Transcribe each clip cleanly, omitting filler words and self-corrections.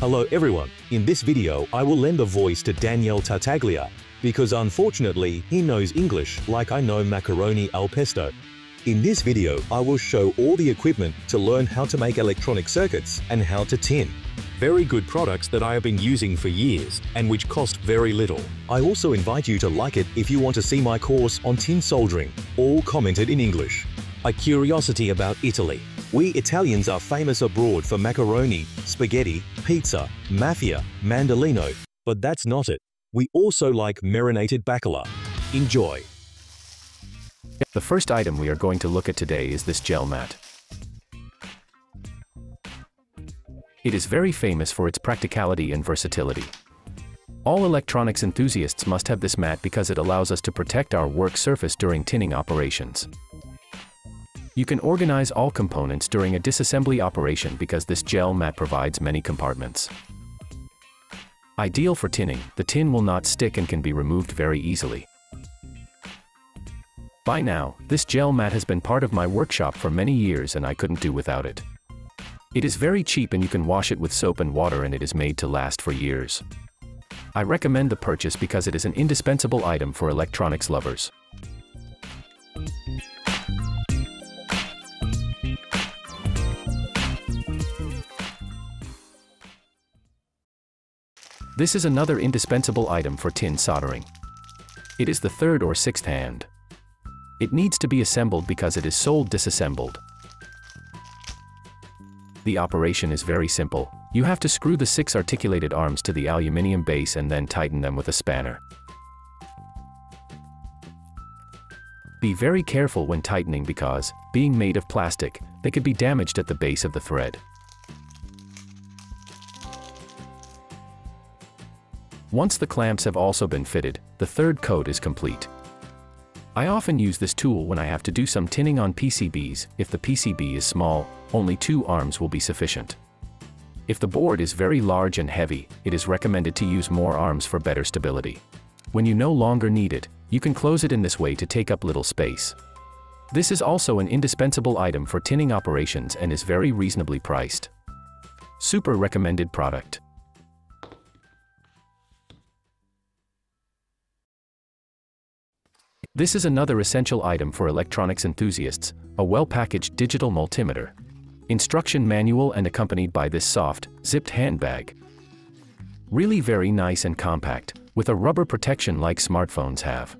Hello everyone, in this video I will lend a voice to Daniel Tartaglia, because unfortunately he knows English like I know macaroni al pesto. In this video I will show all the equipment to learn how to make electronic circuits and how to tin. Very good products that I have been using for years and which cost very little. I also invite you to like it if you want to see my course on tin soldering, all commented in English. A curiosity about Italy. We Italians are famous abroad for macaroni, spaghetti, pizza, mafia, mandolino, but that's not it. We also like marinated bacala. Enjoy! The first item we are going to look at today is this gel mat. It is very famous for its practicality and versatility. All electronics enthusiasts must have this mat because it allows us to protect our work surface during tinning operations. You can organize all components during a disassembly operation because this gel mat provides many compartments. Ideal for tinning, the tin will not stick and can be removed very easily. By now, this gel mat has been part of my workshop for many years and I couldn't do without it. It is very cheap and you can wash it with soap and water and it is made to last for years. I recommend the purchase because it is an indispensable item for electronics lovers. This is another indispensable item for tin soldering. It is the third or sixth hand. It needs to be assembled because it is sold disassembled. The operation is very simple. You have to screw the 6 articulated arms to the aluminium base and then tighten them with a spanner. Be very careful when tightening because, being made of plastic, they could be damaged at the base of the thread. Once the clamps have also been fitted, the third coat is complete. I often use this tool when I have to do some tinning on PCBs. If the PCB is small, only 2 arms will be sufficient. If the board is very large and heavy, it is recommended to use more arms for better stability. When you no longer need it, you can close it in this way to take up little space. This is also an indispensable item for tinning operations and is very reasonably priced. Super recommended product. This is another essential item for electronics enthusiasts, a well-packaged digital multimeter. Instruction manual and accompanied by this soft, zipped handbag. Really very nice and compact, with a rubber protection like smartphones have.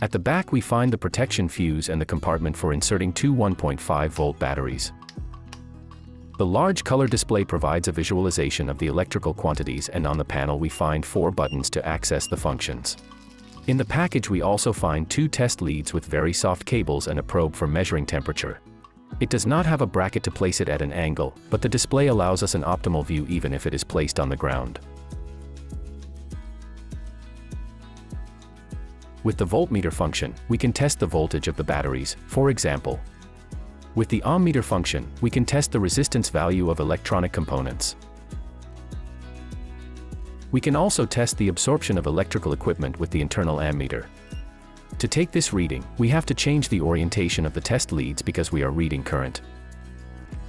At the back we find the protection fuse and the compartment for inserting 2 1.5-volt batteries. The large color display provides a visualization of the electrical quantities and on the panel we find 4 buttons to access the functions. In the package we also find 2 test leads with very soft cables and a probe for measuring temperature. It does not have a bracket to place it at an angle, but the display allows us an optimal view even if it is placed on the ground. With the voltmeter function, we can test the voltage of the batteries, for example. With the ohmmeter function, we can test the resistance value of electronic components. We can also test the absorption of electrical equipment with the internal ammeter. To take this reading, we have to change the orientation of the test leads because we are reading current.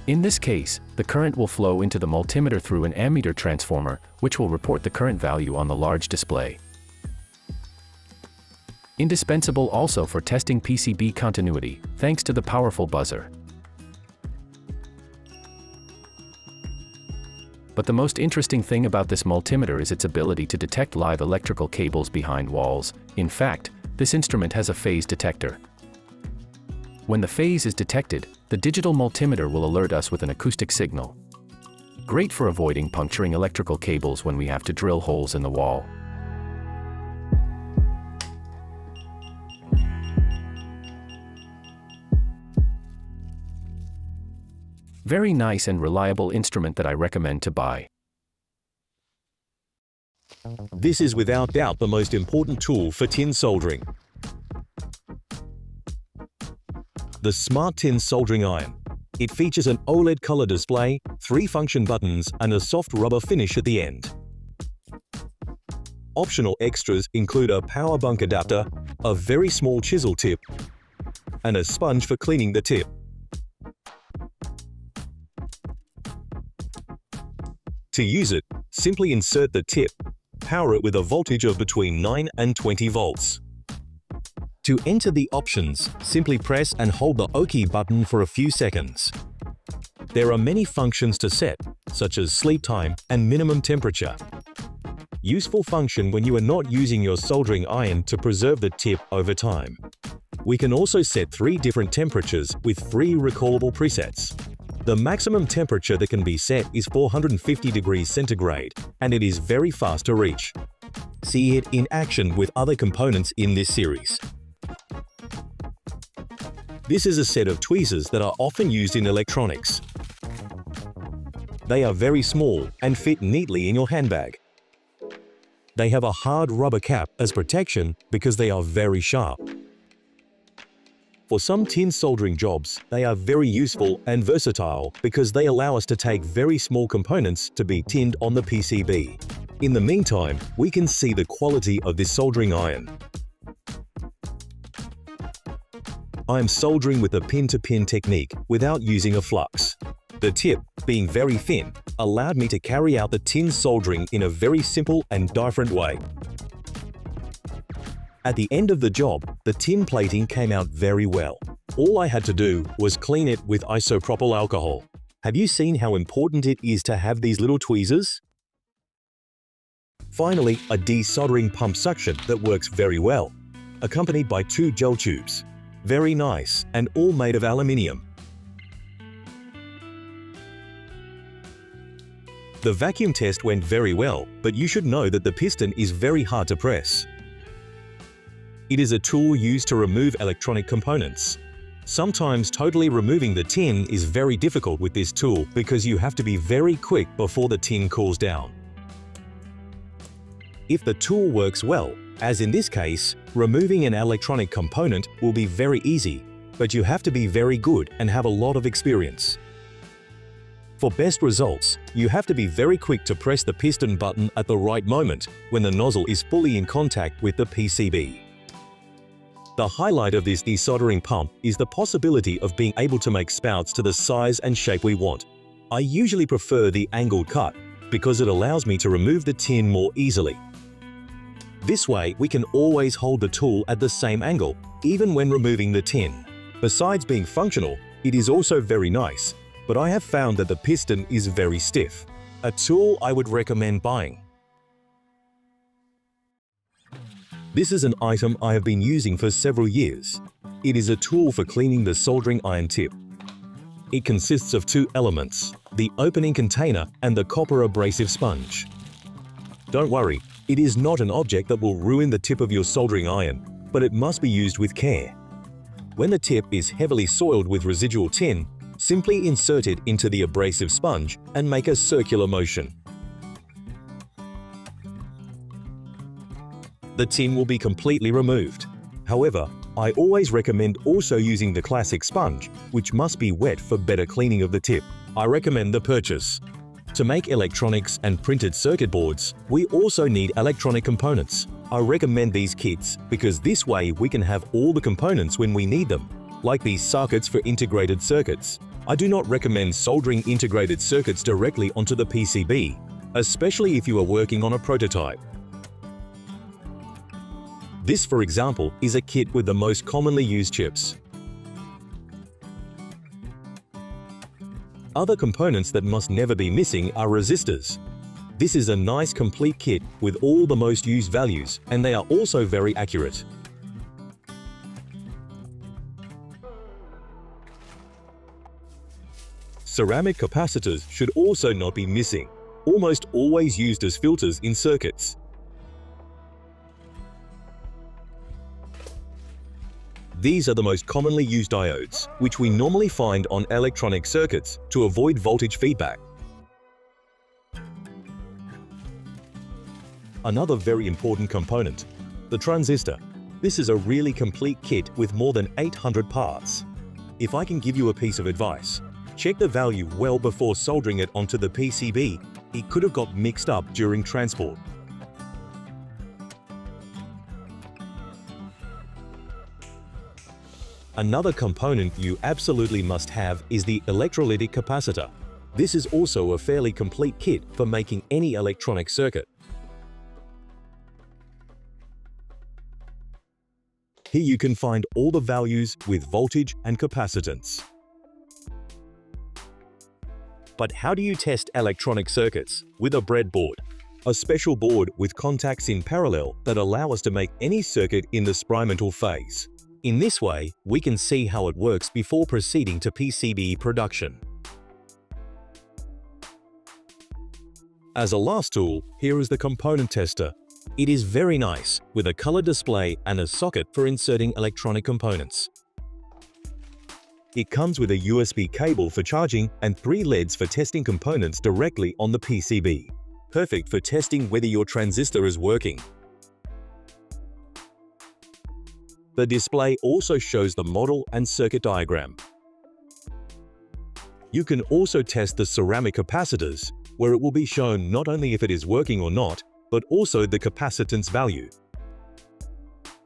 In this case, the current will flow into the multimeter through an ammeter transformer, which will report the current value on the large display. Indispensable also for testing PCB continuity, thanks to the powerful buzzer. But the most interesting thing about this multimeter is its ability to detect live electrical cables behind walls. In fact, this instrument has a phase detector. When the phase is detected, the digital multimeter will alert us with an acoustic signal. Great for avoiding puncturing electrical cables when we have to drill holes in the wall. Very nice and reliable instrument that I recommend to buy. This is without doubt the most important tool for tin soldering. The Smart Tin Soldering Iron. It features an OLED color display, 3 function buttons and a soft rubber finish at the end. Optional extras include a power bunk adapter, a very small chisel tip, and a sponge for cleaning the tip. To use it, simply insert the tip, power it with a voltage of between 9 and 20 volts. To enter the options, simply press and hold the OK button for a few seconds. There are many functions to set, such as sleep time and minimum temperature. Useful function when you are not using your soldering iron to preserve the tip over time. We can also set 3 different temperatures with 3 recallable presets. The maximum temperature that can be set is 450 degrees centigrade, and it is very fast to reach. See it in action with other components in this series. This is a set of tweezers that are often used in electronics. They are very small and fit neatly in your handbag. They have a hard rubber cap as protection because they are very sharp. For some tin soldering jobs, they are very useful and versatile because they allow us to take very small components to be tinned on the PCB. In the meantime, we can see the quality of this soldering iron. I am soldering with a pin-to-pin technique without using a flux. The tip, being very thin, allowed me to carry out the tin soldering in a very simple and different way. At the end of the job, the tin plating came out very well. All I had to do was clean it with isopropyl alcohol. Have you seen how important it is to have these little tweezers? Finally, a desoldering pump suction that works very well, accompanied by 2 gel tubes. Very nice, and all made of aluminium. The vacuum test went very well, but you should know that the piston is very hard to press. It is a tool used to remove electronic components. Sometimes totally removing the tin is very difficult with this tool because you have to be very quick before the tin cools down. If the tool works well, as in this case, removing an electronic component will be very easy, but you have to be very good and have a lot of experience. For best results, you have to be very quick to press the piston button at the right moment when the nozzle is fully in contact with the PCB. The highlight of this desoldering pump is the possibility of being able to make spouts to the size and shape we want. I usually prefer the angled cut because it allows me to remove the tin more easily. This way, we can always hold the tool at the same angle, even when removing the tin. Besides being functional, it is also very nice, but I have found that the piston is very stiff. A tool I would recommend buying. This is an item I have been using for several years. It is a tool for cleaning the soldering iron tip. It consists of 2 elements, the opening container and the copper abrasive sponge. Don't worry, it is not an object that will ruin the tip of your soldering iron, but it must be used with care. When the tip is heavily soiled with residual tin, simply insert it into the abrasive sponge and make a circular motion. The tin will be completely removed. However, I always recommend also using the classic sponge, which must be wet for better cleaning of the tip. I recommend the purchase. To make electronics and printed circuit boards, we also need electronic components. I recommend these kits because this way we can have all the components when we need them, like these sockets for integrated circuits. I do not recommend soldering integrated circuits directly onto the PCB, especially if you are working on a prototype. This, for example, is a kit with the most commonly used chips. Other components that must never be missing are resistors. This is a nice complete kit with all the most used values, and they are also very accurate. Ceramic capacitors should also not be missing, almost always used as filters in circuits. These are the most commonly used diodes, which we normally find on electronic circuits to avoid voltage feedback. Another very important component, the transistor. This is a really complete kit with more than 800 parts. If I can give you a piece of advice, check the value well before soldering it onto the PCB. It could have got mixed up during transport. Another component you absolutely must have is the electrolytic capacitor. This is also a fairly complete kit for making any electronic circuit. Here you can find all the values with voltage and capacitance. But how do you test electronic circuits? With a breadboard. A special board with contacts in parallel that allow us to make any circuit in the experimental phase. In this way, we can see how it works before proceeding to PCB production. As a last tool, here is the component tester. It is very nice, with a color display and a socket for inserting electronic components. It comes with a USB cable for charging and 3 LEDs for testing components directly on the PCB. Perfect for testing whether your transistor is working. The display also shows the model and circuit diagram. You can also test the ceramic capacitors, where it will be shown not only if it is working or not, but also the capacitance value.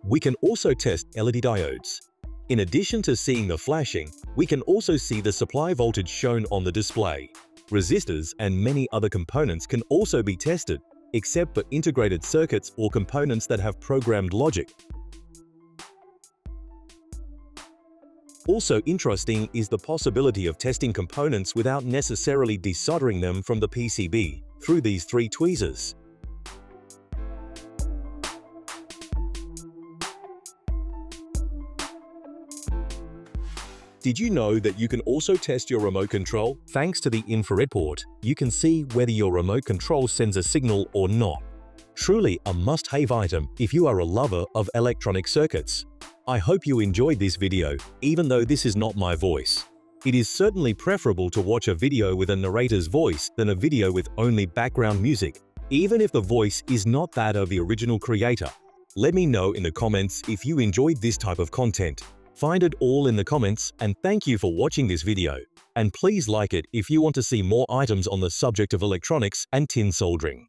We can also test LED diodes. In addition to seeing the flashing, we can also see the supply voltage shown on the display. Resistors and many other components can also be tested, except for integrated circuits or components that have programmed logic. Also interesting is the possibility of testing components without necessarily desoldering them from the PCB through these 3 tweezers. Did you know that you can also test your remote control? Thanks to the infrared port, you can see whether your remote control sends a signal or not. Truly a must-have item if you are a lover of electronic circuits. I hope you enjoyed this video, even though this is not my voice. It is certainly preferable to watch a video with a narrator's voice than a video with only background music, even if the voice is not that of the original creator. Let me know in the comments if you enjoyed this type of content. Find it all in the comments, and thank you for watching this video. And please like it if you want to see more items on the subject of electronics and tin soldering.